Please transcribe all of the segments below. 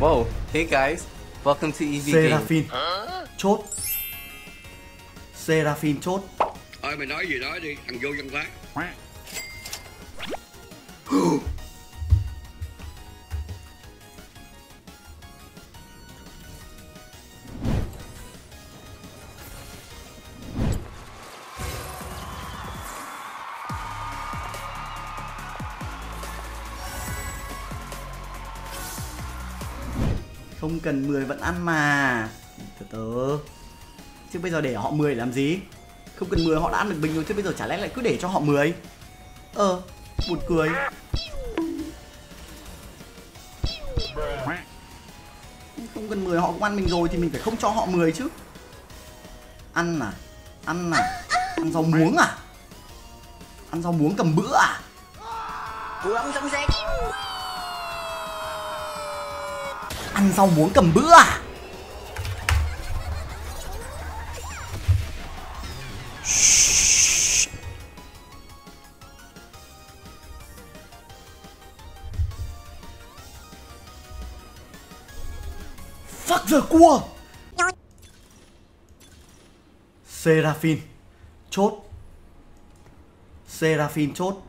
Whoa, hey guys, welcome to EV Seraphine. Chốt. Seraphine chốt. Ôi mày nói gì nói đi, thằng vô văn quá. Không cần 10 vẫn ăn mà. Từ từ. Chứ bây giờ để họ 10 làm gì? Không cần 10 họ đã ăn được bình rồi, chứ bây giờ chả lẽ lại cứ để cho họ 10. Buồn cười. Không cần 10 họ cũng ăn mình rồi thì mình phải không cho họ 10 chứ. Ăn à? Ăn à? Ăn rau muống à? Ăn rau muống cầm bữa à? Ăn rau muống cầm bữa à? Fuck the cua. Seraphine chốt. Seraphine chốt.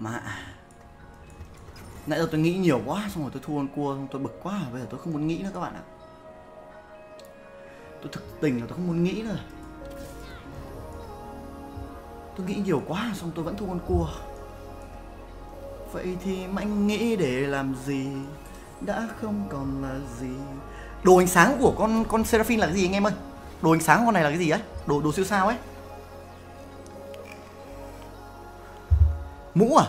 Mà nãy giờ tôi nghĩ nhiều quá, xong rồi tôi thua con cua, xong tôi bực quá, bây giờ tôi không muốn nghĩ nữa các bạn ạ. Tôi thực tình là tôi không muốn nghĩ nữa. Tôi nghĩ nhiều quá, xong tôi vẫn thua con cua. Vậy thì anh nghĩ để làm gì, đã không còn là gì. Đồ ánh sáng của con Seraphine là cái gì anh em ơi? Đồ ánh sáng của con này là cái gì ấy? Đồ siêu sao ấy? Mũ à?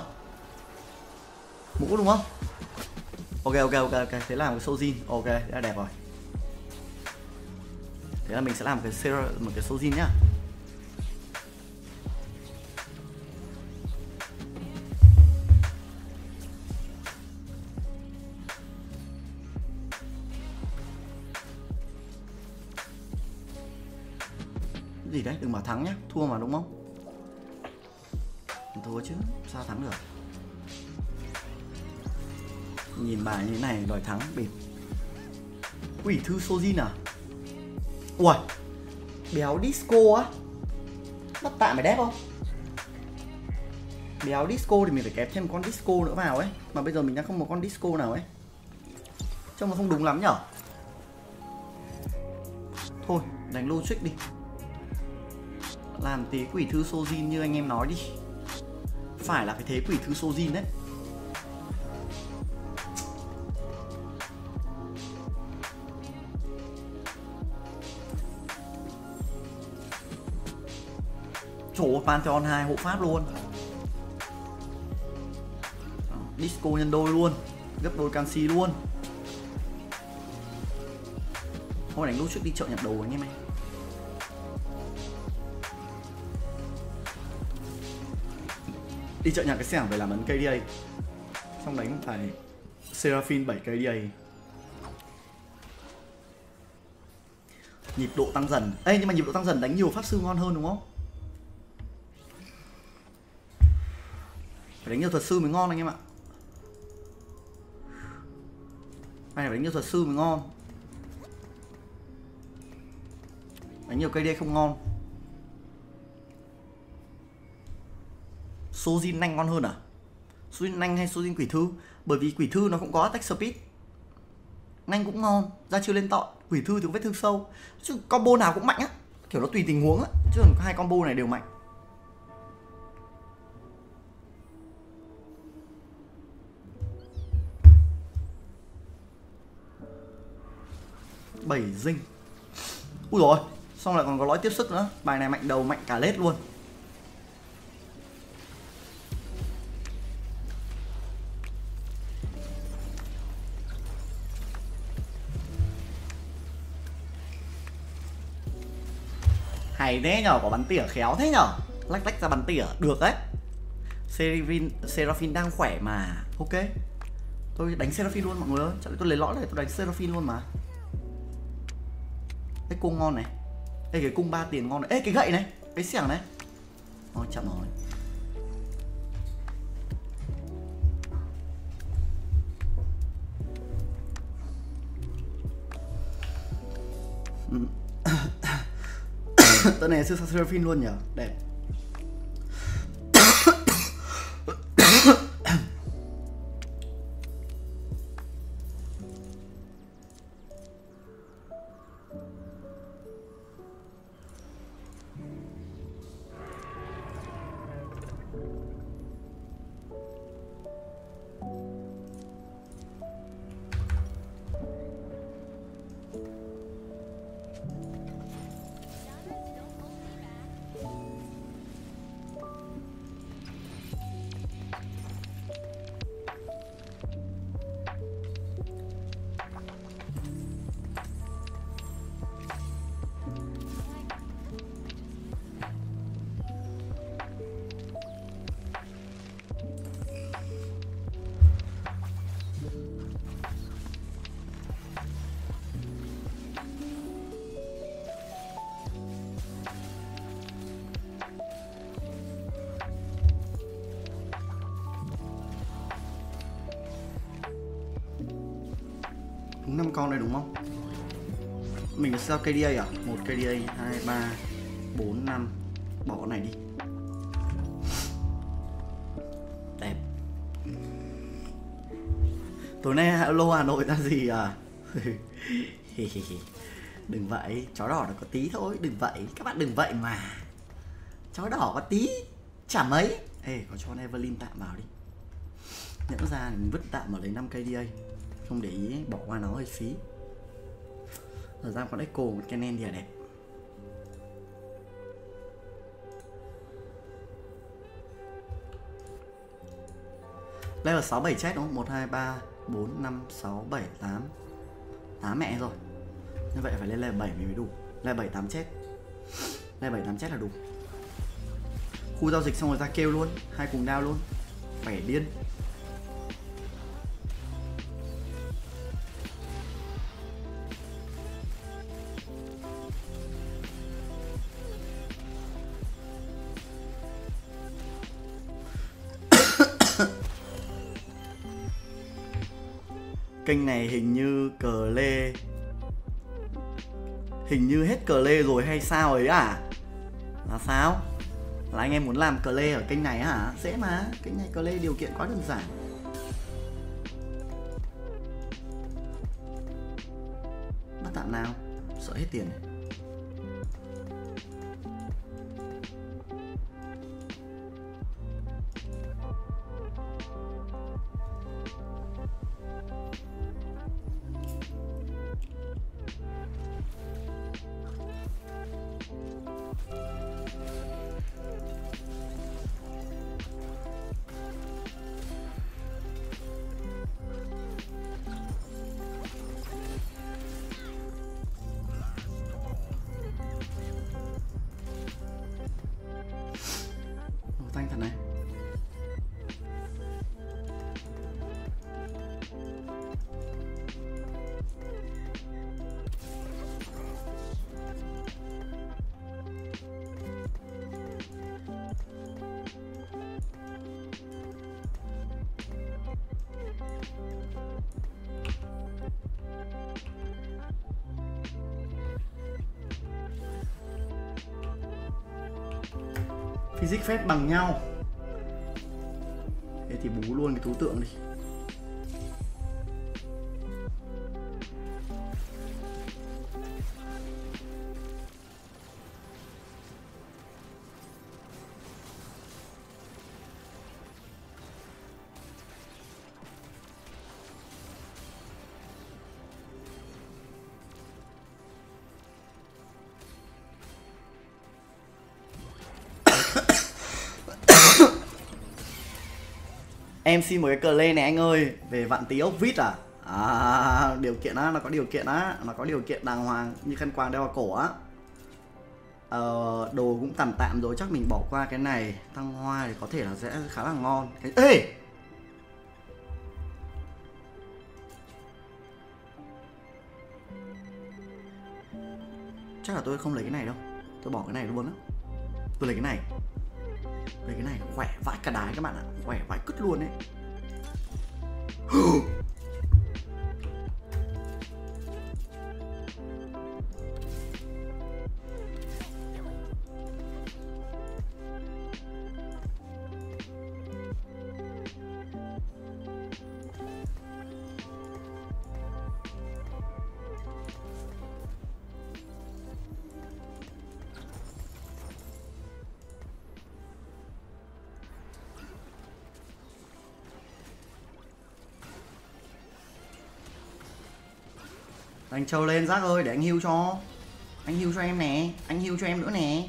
Mũ đúng không? Ok, thế làm cái Sozin. Ok, thế là đẹp rồi. Thế là mình sẽ làm một cái Sozin nhá. Cái gì đấy, đừng bảo thắng nhá, thua mà đúng không? Thua chứ, sao thắng được? Nhìn bài như thế này đòi thắng bịp. Quỷ thư Sozin à? Ui, béo Disco á. Bắt tạm mày đẹp không? Béo Disco thì mình phải kẹp thêm con Disco nữa vào ấy. Mà bây giờ mình đang không có con Disco nào ấy. Trông nó không đúng lắm nhở. Thôi, đánh logic đi. Làm tí quỷ thư Sozin như anh em nói đi. Phải là cái thế quỷ thứ Sozin đấy. Trời ơi, Pantheon 2 hộ pháp luôn. Disco nhân đôi luôn. Gấp đôi canxi luôn. Thôi đánh lúc trước đi chợ nhặt đồ anh em ơi. Đi chợ nhặt cái xẻng phải làm ấn KDA. Xong đánh phải Seraphine 7 KDA. Nhịp độ tăng dần. Ê nhưng mà nhịp độ tăng dần đánh nhiều pháp sư ngon hơn đúng không? Phải đánh nhiều thuật sư mới ngon anh em ạ. Phải đánh nhiều thuật sư mới ngon. Đánh nhiều KDA không ngon. Sozin nhanh ngon hơn à? Sozin nhanh hay Sozin quỷ thư? Bởi vì quỷ thư nó cũng có attack speed. Nhanh cũng ngon, ra chiêu lên tọn. Quỷ thư thì có vết thương sâu. Chứ combo nào cũng mạnh á. Kiểu nó tùy tình huống á. Chứ còn hai combo này đều mạnh. Bảy dinh. Úi dồi, xong lại còn có lõi tiếp sức nữa. Bài này mạnh đầu, mạnh cả lết luôn. Hay thế nhở, có bắn tỉa khéo thế nhở. Lách lách ra bắn tỉa, được đấy. Seraphine đang khỏe mà. Ok, tôi đánh Seraphine luôn mọi người ơi. Chắc là tôi lấy lõi này, tôi đánh Seraphine luôn mà. Cái cung ngon này. Ê cái cung 3 tiền ngon này. Ê cái gậy này, cái xẻng này. Ôi chậm rồi. Tận này siêu sao Seraphine luôn nhở. Đẹp. Năm con đây đúng không? Mình sao KDA à? 1 KDA, 2, 3, 4, 5. Bỏ con này đi. Đẹp. Tối nay hello Hà Nội ra gì à? Đừng vậy, chó đỏ nó có tí thôi. Đừng vậy, các bạn đừng vậy mà. Chó đỏ có tí, chả mấy. Ê, có cho con Evelyn tạm vào đi. Nhẫn ra mình vứt tạm vào lấy 5 KDA. Không để ý bỏ qua nó hơi phí. Rồi ra con Echo một cái nen thì là đẹp. Level 6 7 chết đúng không? 1 2 3 4 5 6 7 8. 8 mẹ rồi. Như vậy phải lên level 7 mình mới đủ. Level 7 8 chết. Level 7 8 chết là đủ. Khu giao dịch xong rồi ra kêu luôn, hai cùng đao luôn. Khỏe điên. Kênh này hình như cờ lê, hình như hết cờ lê rồi hay sao ấy à? Là sao? Là anh em muốn làm cờ lê ở kênh này hả? À? Dễ mà, kênh này cờ lê điều kiện quá đơn giản. Bắt tạm nào, sợ hết tiền này. Physics phép bằng nhau. Thế thì bú luôn cái thú tượng đi. Em xin một cái cờ lê này anh ơi. Về vạn tí ốc vít à? À, điều kiện á, nó có điều kiện á. Nó có điều kiện đàng hoàng như khăn quàng đeo vào cổ á. Đồ cũng tạm tạm rồi, chắc mình bỏ qua cái này. Thăng hoa thì có thể là sẽ khá là ngon cái... Ê! Chắc là tôi không lấy cái này đâu. Tôi bỏ cái này luôn á. Tôi lấy cái này. Đây, cái này khỏe vãi cả đái các bạn ạ. Khỏe vãi cứt luôn đấy. Anh trâu lên Giác ơi, để anh heal cho. Anh heal cho em nè, anh heal cho em nữa nè.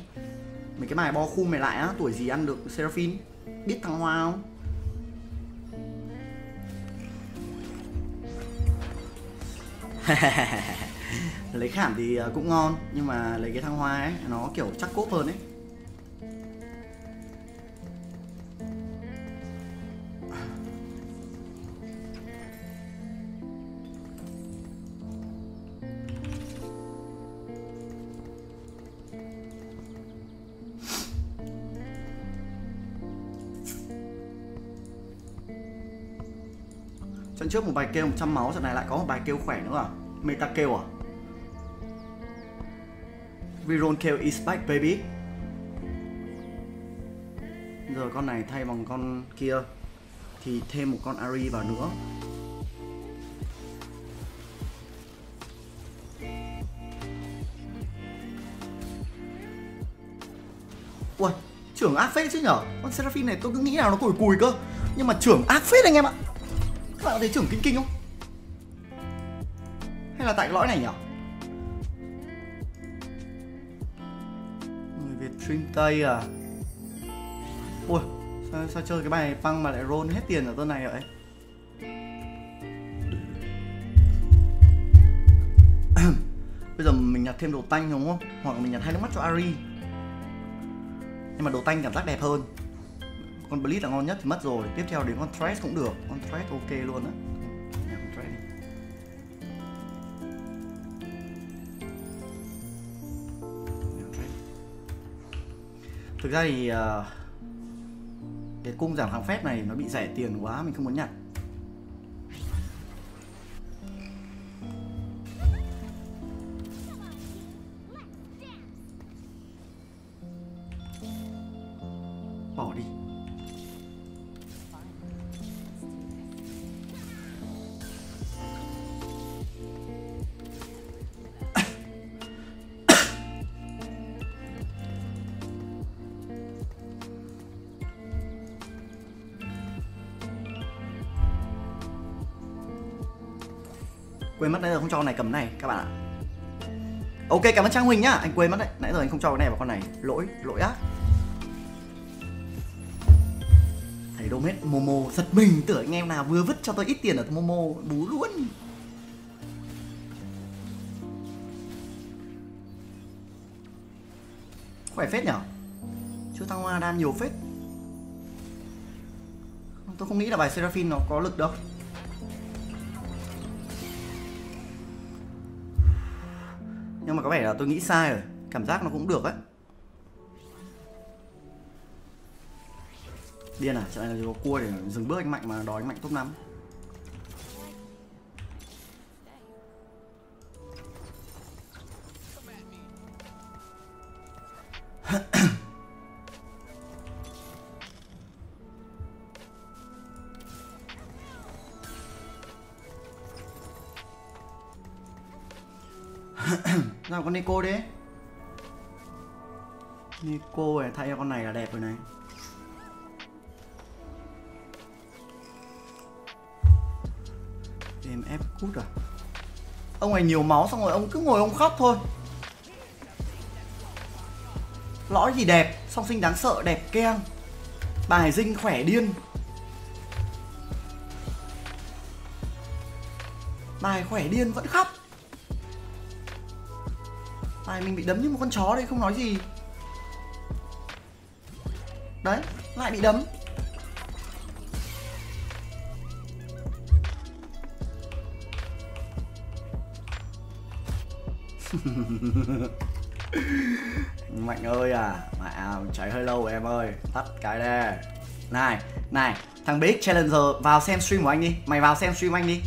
Mấy cái bài bo khum này lại á, tuổi gì ăn được Seraphine. Biết thằng Hoa không? Lấy khảm thì cũng ngon, nhưng mà lấy cái thăng hoa ấy, nó kiểu chắc cốp hơn ấy. Trận trước một bài kêu 100 máu, trận này lại có một bài kêu khỏe nữa à? Meta kêu à? Viron kêu is back baby. Giờ con này thay bằng con kia thì thêm một con Ari vào nữa. Ui, trưởng ác phết chứ nhở. Con Seraphine này tôi cứ nghĩ là nó cùi cùi cơ, nhưng mà trưởng ác phết anh em ạ. Các bạn có thấy trưởng kinh kinh không? Hay là tại cái lõi này nhở? Người Việt stream Tây à? Ui, sao chơi cái bài păng mà lại roll hết tiền ở tuần này vậy? Bây giờ mình nhặt thêm đồ tanh đúng không? Hoặc mình nhặt hai nước mắt cho Ari. Nhưng mà đồ tanh cảm giác đẹp hơn. Con Blitz là ngon nhất thì mất rồi. Tiếp theo đến con Thresh cũng được. Con Thresh ok luôn á. Thực ra thì cái cung giảm kháng phép này nó bị rẻ tiền quá, mình không muốn nhặt. Bỏ đi. Quên mất nãy giờ không cho con này cầm này các bạn ạ. Ok, cảm ơn Trang Huỳnh nhá. Anh quên mất đấy, nãy giờ anh không cho cái này vào con này. Lỗi á. Thầy Đôm hết Momo, giật mình tưởng anh em nào vừa vứt cho tôi ít tiền ở Momo, bú luôn. Khỏe phết nhở? Chú Thăng Hoa đam nhiều phết. Tôi không nghĩ là bài Seraphine nó có lực đâu. Nhưng mà có vẻ là tôi nghĩ sai rồi. Cảm giác nó cũng được ấy. Điên à, trận này là có cua để dừng bước anh Mạnh mà đòi anh Mạnh top 5. Sao con Nico đấy? Nico này thay cho con này là đẹp rồi này. Đêm ép cút à? Ông này nhiều máu xong rồi ông cứ ngồi ông khóc thôi. Lõi gì đẹp, song sinh đáng sợ đẹp keng. Bài Dinh khỏe điên. Bài khỏe điên vẫn khóc. Bài mình bị đấm như một con chó đây, không nói gì. Đấy, lại bị đấm. Mạnh ơi à, mà cháy hơi lâu em ơi, tắt cái đây. Này, thằng Big Challenger vào xem stream của anh đi. Mày vào xem stream anh đi.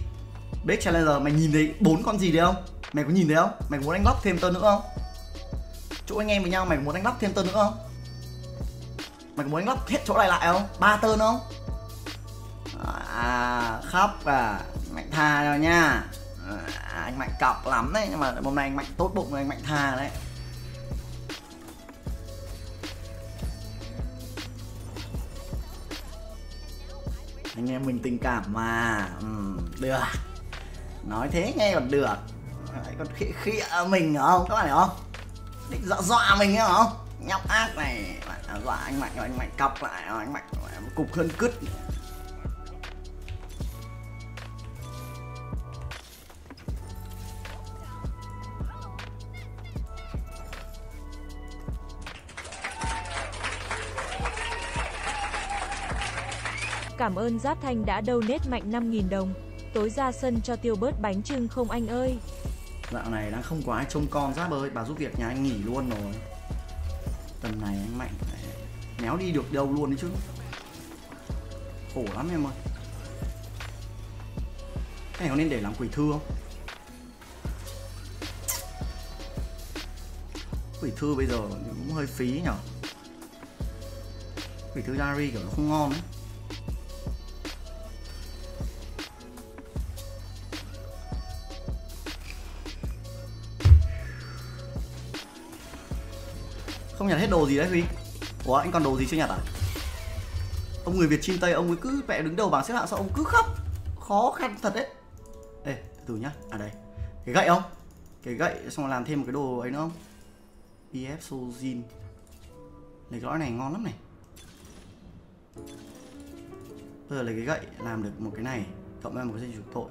Big Challenger, mày nhìn thấy 4 con gì đấy không? Mày có nhìn thấy không? Mày muốn anh lóc thêm tơ nữa không? Chỗ anh em với nhau mày muốn anh lóc thêm tơ nữa không? Mày muốn anh lóc hết chỗ này lại không? 3 tơ nữa không? À, khóc à. Mạnh tha rồi nha. À, anh Mạnh cọc lắm đấy. Nhưng mà hôm nay anh Mạnh tốt bụng rồi, anh Mạnh tha đấy. Anh em mình tình cảm mà. Được. Nói thế nghe còn được. Đấy, con khịa khịa mình hiểu không? Các bạn hiểu không? Định dọa mình hiểu không? Nhóc ác này, dọa anh Mạnh rồi, anh Mạnh cọc lại, anh Mạnh cục hơn cứt. Cảm ơn Giáp Thanh đã donate Mạnh 5.000 đồng. Tối ra sân cho Tiêu bớt bánh trưng không anh ơi. Dạo này đang không có ai trông con Giáp ơi. Bà giúp việc nhà anh nghỉ luôn rồi. Tầm này anh Mạnh néo đi được đâu luôn đấy chứ. Khổ lắm em ơi. Cái này có nên để làm quỷ thư không? Quỷ thư bây giờ cũng hơi phí nhở. Quỷ thư diary kiểu nó không ngon ấy. Không nhặt hết đồ gì đấy Huy. Ủa anh còn đồ gì chưa nhặt à? Ông người Việt chim Tây ông ấy cứ mẹ đứng đầu bảng xếp hạng sao ông cứ khóc. Khó khăn thật đấy. Ê từ nhá. À đây. Cái gậy không? Cái gậy xong rồi làm thêm một cái đồ ấy nữa không? EF Sozin. Lấy cái lõi này ngon lắm này. Bây giờ lấy cái gậy làm được một cái này. Cộng thêm một cái gì trục tội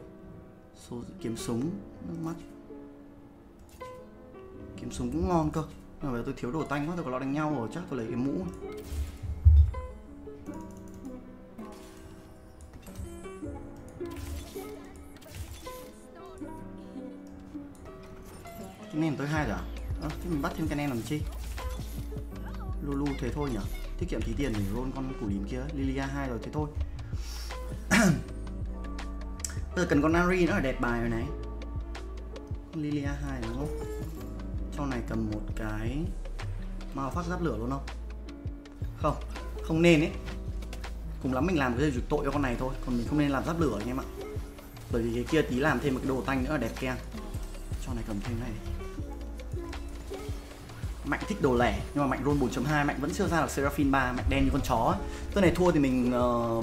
Sozin, kiếm súng. Nước mắt. Kiếm súng cũng ngon cơ. Nhưng mà tôi thiếu đồ tanh quá, tôi có lo đánh nhau rồi, chắc tôi lấy cái mũ. Cái nen tới 2 rồi à? Thế mình bắt thêm cái nen làm chi? Lulu thế thôi nhở? Tiết kiệm tí tiền để roll con củ lím kia, Lilia 2 rồi thế thôi. Bây giờ cần con Ari nó là đẹp bài rồi này. Lilia 2 đúng không? Sau này cầm một cái màu phát giáp lửa luôn không? Không, không nên ấy. Cùng lắm mình làm cái dây dục tội cho con này thôi. Còn mình không nên làm giáp lửa anh em ạ. Bởi vì cái kia tí làm thêm một cái đồ tanh nữa là đẹp keng. Sau này cầm thêm này. Mạnh thích đồ lẻ. Nhưng mà Mạnh roll 4.2, Mạnh vẫn chưa ra được Seraphine 3. Mạnh đen như con chó ấy. Tới này thua thì mình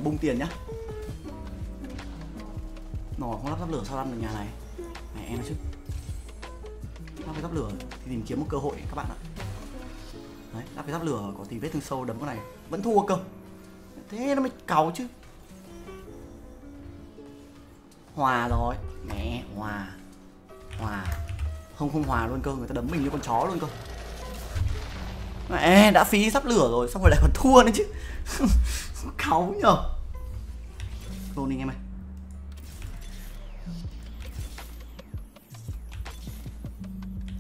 bung tiền nhá. Nó không lắp giáp lửa sao ăn được nhà này. Này em chứ lắp cái giáp lửa thì tìm kiếm một cơ hội các bạn ạ. Đấy, lắp cái giáp lửa có tí vết thương sâu đấm con này vẫn thua cơ, thế nó mới cáu chứ. Hòa rồi mẹ, hòa không hòa luôn cơ, người ta đấm mình như con chó luôn cơ. Mẹ đã phí giáp lửa rồi xong rồi lại còn thua nữa chứ. Cáu nhờ luôn anh em ơi.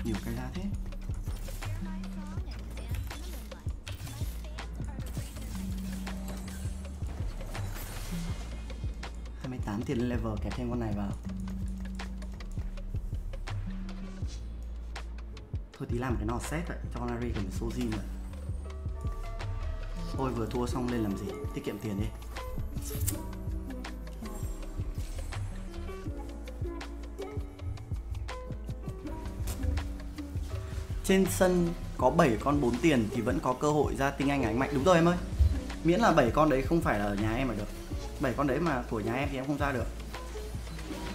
Nhiều cái ra thế. Hai mươi 8 tiền level kẹp thêm con này vào. Thôi tí làm cái nó set rồi, cho con Ari cùng Sozin rồi. Thôi vừa thua xong lên làm gì, tiết kiệm tiền đi. Trên sân có 7 con 4 tiền thì vẫn có cơ hội ra tinh anh Ánh Mạnh. Đúng rồi em ơi. Miễn là 7 con đấy không phải là ở nhà em là được. 7 con đấy mà của nhà em thì em không ra được.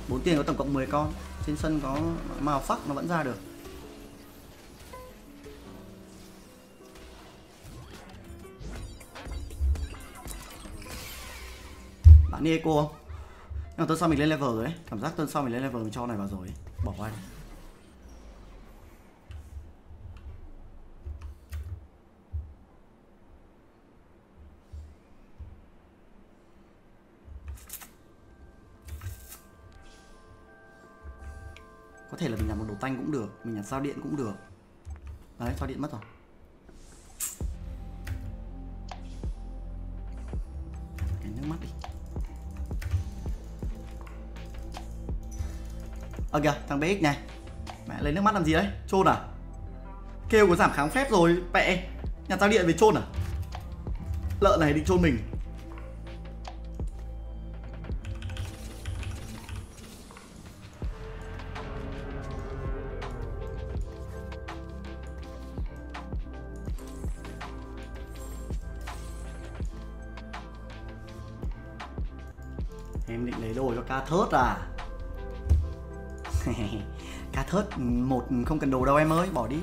4 tiền có tổng cộng 10 con. Trên sân có màu phắc nó vẫn ra được. Bạn đi eco không? Nhưng mà tuần sau mình lên level rồi đấy. Cảm giác tuần sau mình lên level mình cho này vào rồi. Bỏ qua đi. Có thể là mình làm một đồ tanh cũng được, mình nhặt dao điện cũng được. Đấy, dao điện mất rồi. Cái nước mắt đi. Ờ kìa, thằng BX này. Mẹ lấy nước mắt làm gì đấy? Chôn à? Kêu có giảm kháng phép rồi, mẹ. Nhặt dao điện về chôn à? Lợn này định chôn mình. Em định lấy đồ cho ca thớt à? Cá thớt một không cần đồ đâu em ơi, bỏ đi.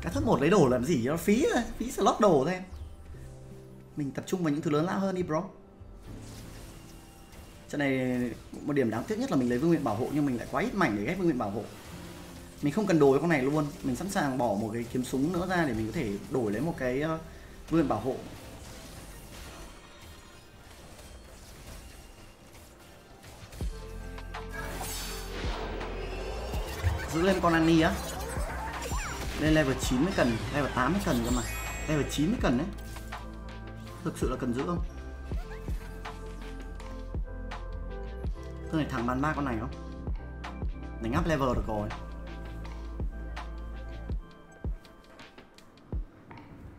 Cá thớt một lấy đồ làm gì, nó phí thôi, phí slot đồ thôi em. Mình tập trung vào những thứ lớn lao hơn đi bro. Trận này một điểm đáng tiếc nhất là mình lấy vương miện bảo hộ nhưng mình lại quá ít mảnh để ghép vương miện bảo hộ. Mình không cần đổi con này luôn, mình sẵn sàng bỏ một cái kiếm súng nữa ra để mình có thể đổi lấy một cái vương miện bảo hộ. Giữ lên con Annie á. Lên level 9 mới cần, level 8 mới cần cơ mà. Level 9 mới cần đấy. Thực sự là cần giữ không? Tôi này thẳng bàn ba con này không? Đánh up level được rồi.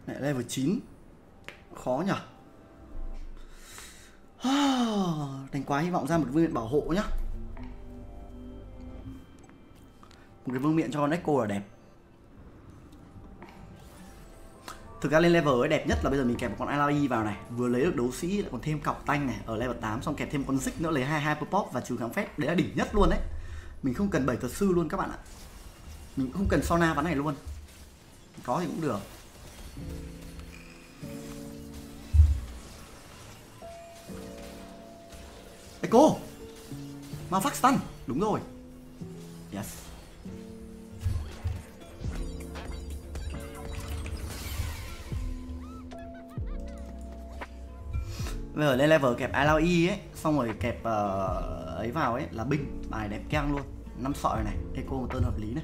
Này level 9. Khó nhở. Đánh quá hy vọng ra một vương miện bảo hộ nhá. Một cái vương miện cho Neko là đẹp. Thực ra lên level ấy đẹp nhất là bây giờ mình kẹp một con Illaoi vào này. Vừa lấy được đấu sĩ lại còn thêm cọc tanh này. Ở level 8 xong kẹp thêm con Rik nữa lấy 2 hyper pop và trừ kháng phép. Đấy là đỉnh nhất luôn đấy. Mình không cần 7 thuật sư luôn các bạn ạ. Mình không cần Sona ván này luôn. Có thì cũng được. Ê cô! Mau phát stun! Đúng rồi. Yes. Bây giờ lên level kẹp Illaoi ấy, xong rồi kẹp ấy vào ấy là binh, bài đẹp keng luôn. 5 sợi này, eco một tên hợp lý này.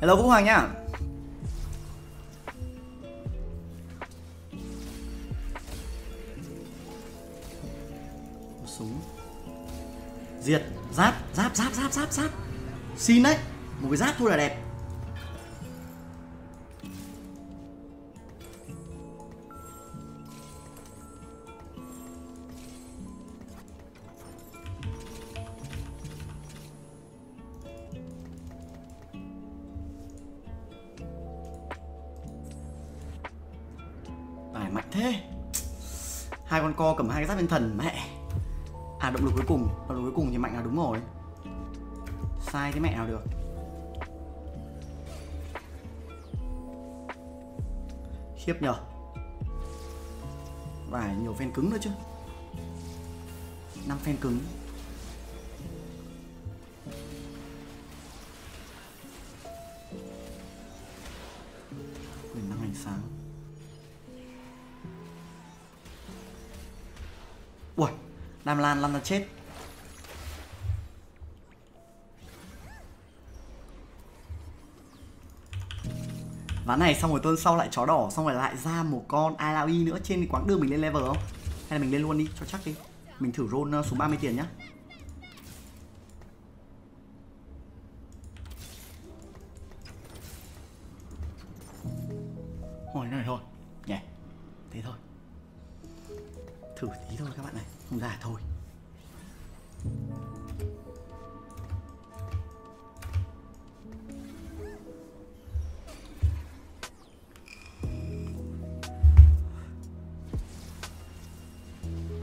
Hello Vũ Hoàng nhá. Diệt, giáp. Xin đấy, một cái giáp thôi là đẹp. Bài mạnh thế. Hai con co cầm hai cái giáp thiên thần mẹ. À động lực cuối cùng, thì mạnh là đúng rồi. Sai cái mẹ nào được. Khiếp nhờ. Và nhiều phen cứng nữa chứ. 5 phen cứng. Quyền năng ánh sáng. Ui, Nam Lan lăn ra chết. Ván này xong rồi tuần sau lại chó đỏ, xong rồi lại ra một con Illaoi nữa. Trên quãng đường mình lên level không? Hay là mình lên luôn đi, cho chắc đi. Mình thử roll xuống 30 tiền nhá. Thôi này thôi, nhẹ, thế thôi. Thử tí thôi các bạn này, không ra thôi.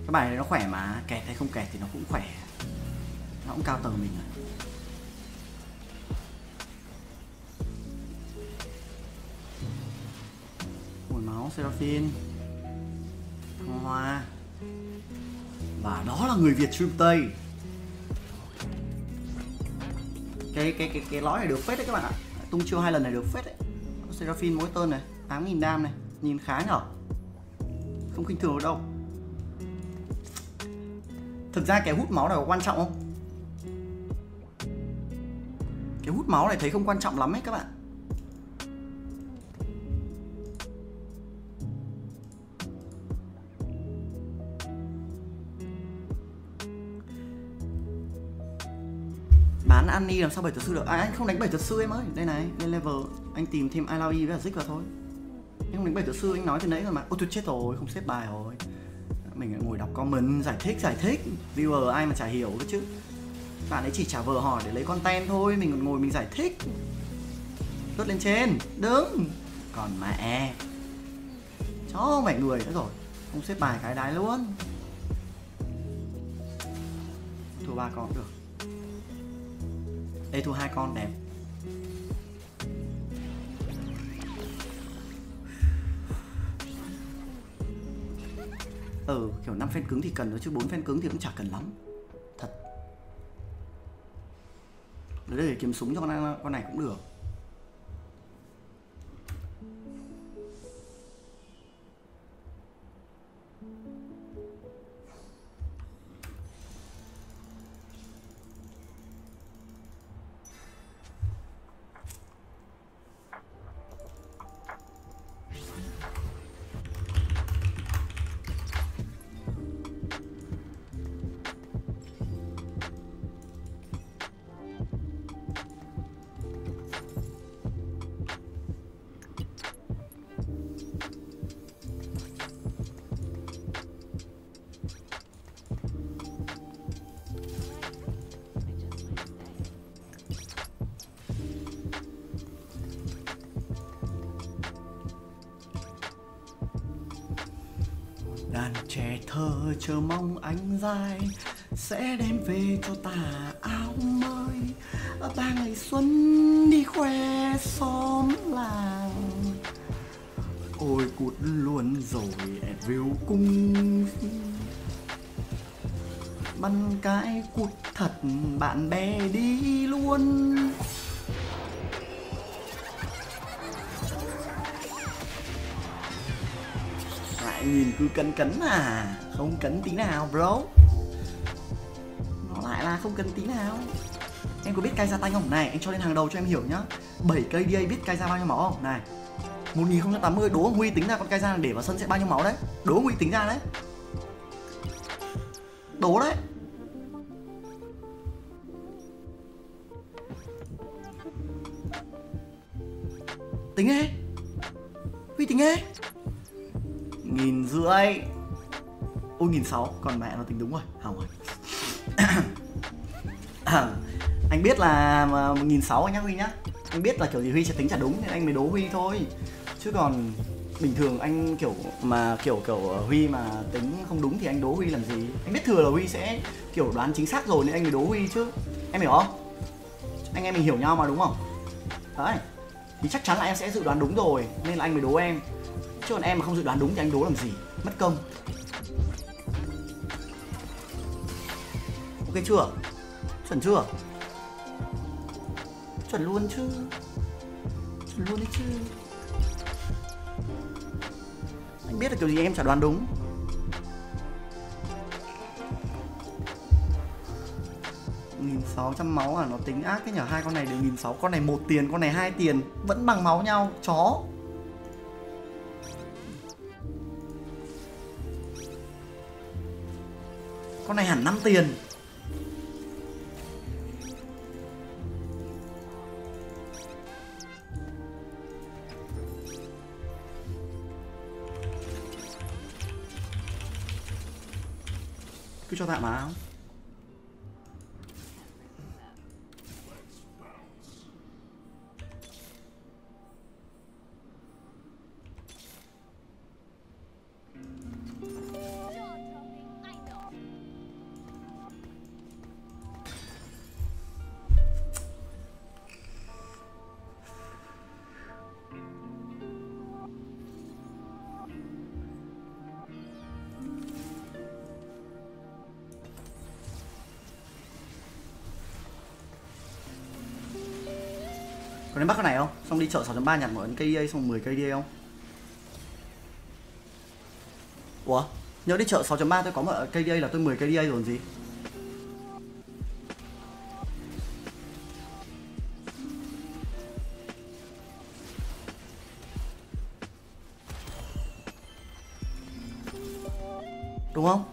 Cái bài này nó khỏe mà, kẹt hay không kẹt thì nó cũng khỏe. Nó cũng cao tầng mình rồi. Mùi máu, Seraphine, thăng hoa. Và đó là người Việt stream Tây. Cái lõi này được phết đấy các bạn ạ. Tung chiêu 2 lần này được phết đấy. Seraphine mỗi tên này, 8.000 đam này. Nhìn khá nhở. Không khinh thường đâu. Thực ra cái hút máu này có quan trọng không? Cái hút máu này thấy không quan trọng lắm ấy các bạn. Bán Annie làm sao 7 thuật sư được? À, anh không đánh 7 thuật sư em ơi. Đây này, lên level anh tìm thêm Illaoi với Rik vào thôi. Anh không đánh 7 thuật sư anh nói từ nãy rồi mà. Ôi tôi chết rồi, không xếp bài rồi. Mình lại ngồi đọc comment, giải thích. Viewer ai mà chả hiểu cơ chứ. Bạn ấy chỉ trả vờ hỏi để lấy content thôi. Mình còn ngồi mình giải thích. Lướt lên trên, đứng. Còn mẹ chó mẹ người nữa rồi. Không xếp bài cái đái luôn. Thua 3 con được. Đây thua 2 con đẹp. Kiểu 5 phen cứng thì cần thôi, chứ 4 phen cứng thì cũng chả cần lắm. Thật. Đấy để kiếm súng cho con này cũng được. Chờ mong ánh dài sẽ đem về cho ta áo mới, ba ngày xuân đi khoe xóm làng. Ôi cút luôn rồi em view cung bắn cái cút thật, bạn bè đi luôn. Lại nhìn cứ cấn cấn à. Không cấn tí nào bro. Nó lại là không cấn tí nào. Em có biết Kaisa tanh không? Này, anh cho lên hàng đầu cho em hiểu nhá. 7 KDA biết Kaisa bao nhiêu máu không? Này 1080 đố ông Huy tính ra con Kaisa để vào sân sẽ bao nhiêu máu đấy. Đố ông Huy tính ra đấy. Đố đấy. Tính nghe Huy, tính nghe 1.500. Ôi 1.600, còn mẹ nó tính đúng rồi, hỏng rồi. Anh biết là 1.600 anh nhá Huy nhá. Anh biết là kiểu gì Huy sẽ tính chả đúng nên anh mới đố Huy thôi. Chứ còn bình thường anh kiểu Huy mà tính không đúng thì anh đố Huy làm gì. Anh biết thừa là Huy sẽ kiểu đoán chính xác rồi nên anh mới đố Huy chứ. Em hiểu không? Anh em mình hiểu nhau mà đúng không? Đấy. Thì chắc chắn là em sẽ dự đoán đúng rồi nên là anh mới đố em. Chứ còn em mà không dự đoán đúng thì anh đố làm gì, mất công. Ok chưa? Chuẩn chưa? Chuẩn luôn chứ. Chuẩn luôn đấy chứ. Anh biết là kiểu gì em chả đoán đúng. Nghìn 600 máu à, nó tính ác cái nhở. Hai con này đều 1.600, con này 1 tiền, con này 2 tiền, vẫn bằng máu nhau, chó. Con này hẳn 5 tiền. Cứ cho tạm áo. Còn em bắt con này không? Xong đi chợ 6.3 nhặt một ấn KDA xong 10 KDA không? Ủa? Nhớ đi chợ 6.3 tôi có một KDA là tôi 10 KDA rồi còn gì? Đúng không?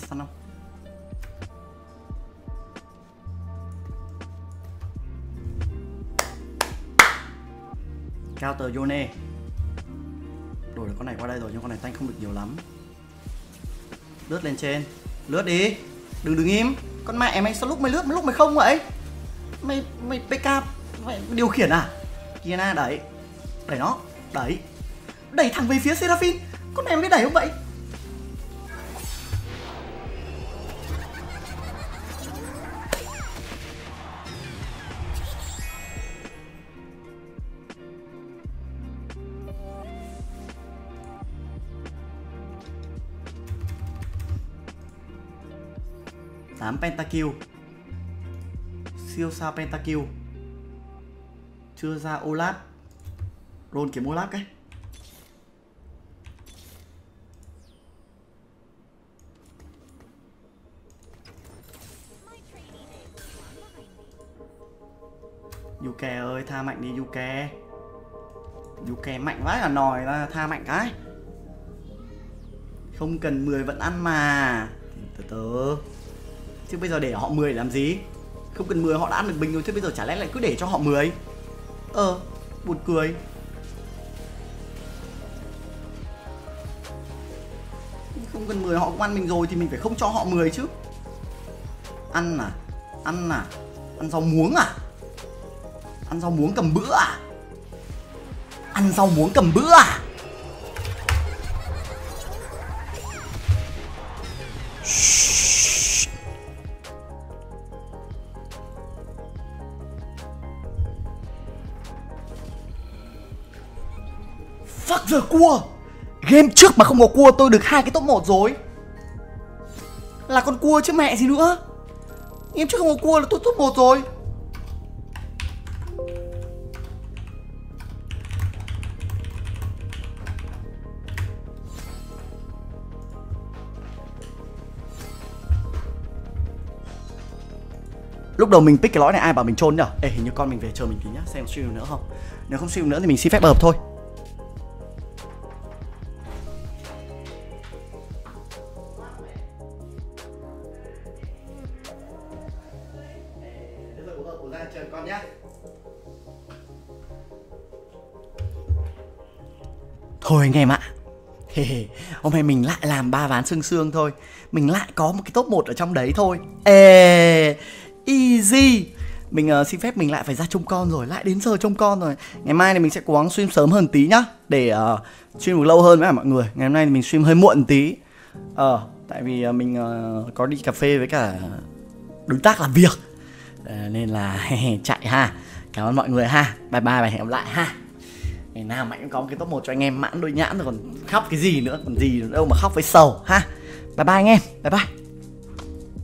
đi săn không? Cao tờ Yone. Đổi được con này qua đây rồi, nhưng con này tanh không được nhiều lắm. Lướt lên trên. Lướt đi. Đừng im. Con mẹ mày sao lúc mày không vậy? Mày PK mày điều khiển à? Kiana đẩy. Đẩy nó. Đẩy. Đẩy thẳng về phía Seraphine. Con này mới đẩy không vậy? Pentakill. Siêu sao Pentakill. Chưa ra Olaf. Roll kiếm Olaf cái. Yuke ơi, tha mạnh đi Yuke. Yuke mạnh vãi cả nòi, là tha mạnh cái. Không cần 10 vẫn ăn mà. Từ từ. Chứ bây giờ để họ 10 làm gì? Không cần 10 họ đã ăn được bình rồi, thế bây giờ chả lẽ lại cứ để cho họ 10? Buồn cười. Không cần 10 họ cũng ăn mình rồi thì mình phải không cho họ 10 chứ. Ăn à? Ăn à? Ăn rau muống à? Ăn rau muống cầm bữa à? Ăn rau muống cầm bữa à? Giờ cua. Game trước mà không có cua tôi được 2 cái top 1 rồi. Là con cua chứ mẹ gì nữa. Game trước không có cua là tôi top 1 rồi. Lúc đầu mình pick cái lõi này ai bảo mình trôn nhở? Ê, hình như con mình về chờ mình tí nhá, xem stream nữa không. Nếu không stream nữa thì mình xin phép hợp thôi. Thôi anh em ạ, hôm nay mình lại làm 3 ván sương sương thôi. Mình lại có một cái top 1 ở trong đấy thôi. Easy. Mình xin phép mình lại phải ra trông con rồi. Lại đến giờ trông con rồi. Ngày mai thì mình sẽ cố gắng stream sớm hơn tí nhá. Để stream được lâu hơn với mọi người. Ngày hôm nay thì mình stream hơi muộn tí. Tại vì mình có đi cà phê với cả đối tác làm việc. Nên là chạy ha. Cảm ơn mọi người ha. Bye bye và hẹn gặp lại ha. Ngày nào Mạnh cũng có cái top 1 cho anh em, mãn đôi nhãn rồi còn khóc cái gì nữa. Còn gì nữa đâu mà khóc với sầu ha. Bye bye anh em. Bye bye.